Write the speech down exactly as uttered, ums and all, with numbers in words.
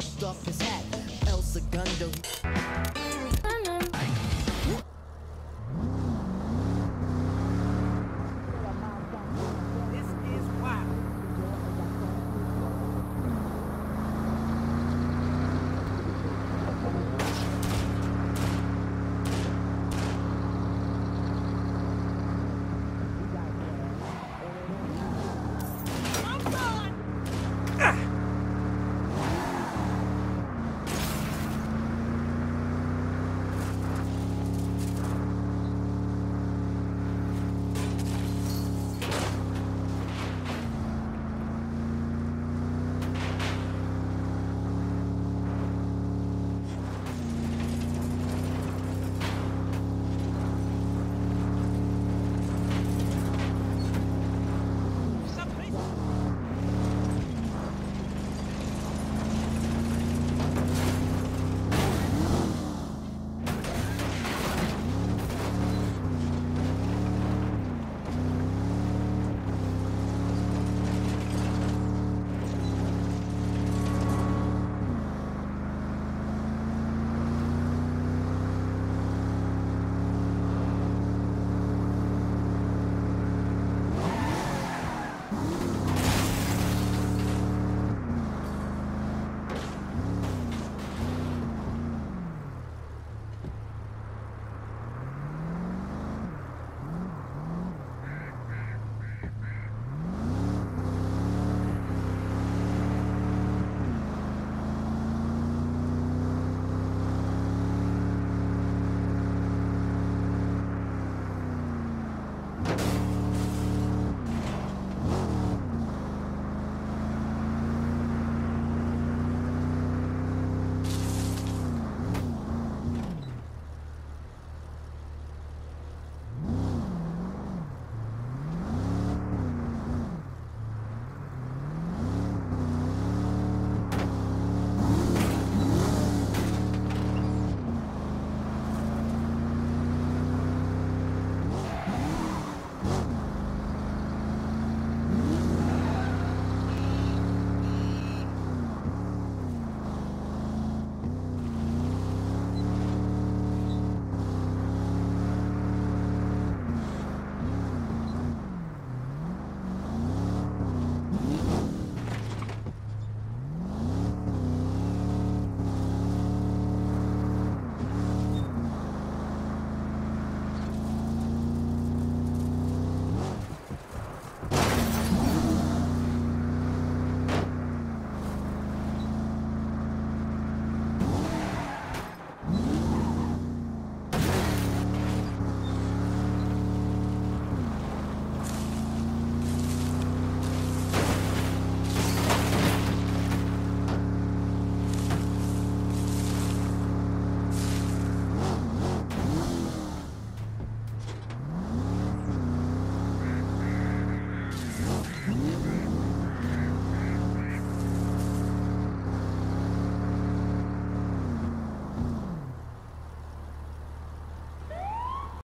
tipped off his hat. El Segundo.